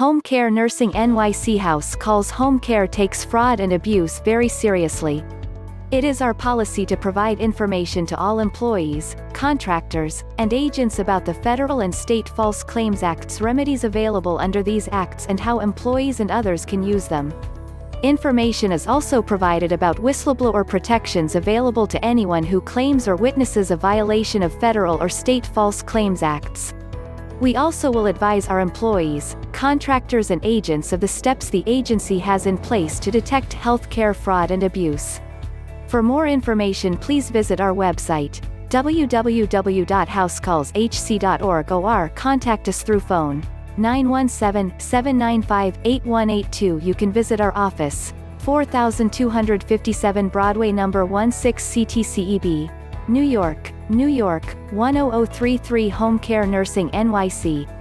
Home Care Nursing NYC House Calls Home Care takes fraud and abuse very seriously. It is our policy to provide information to all employees, contractors, and agents about the federal and state False Claims Act's remedies available under these acts and how employees and others can use them. Information is also provided about whistleblower protections available to anyone who claims or witnesses a violation of federal or state False Claims Acts. We also will advise our employees, contractors and agents of the steps the agency has in place to detect healthcare fraud and abuse. For more information, please visit our website, www.housecallshc.org, or contact us through phone, 917-795-8182. You can visit our office, 4257 Broadway No. 16 CTCEB, New York, New York, 10033. Home Care Nursing NYC.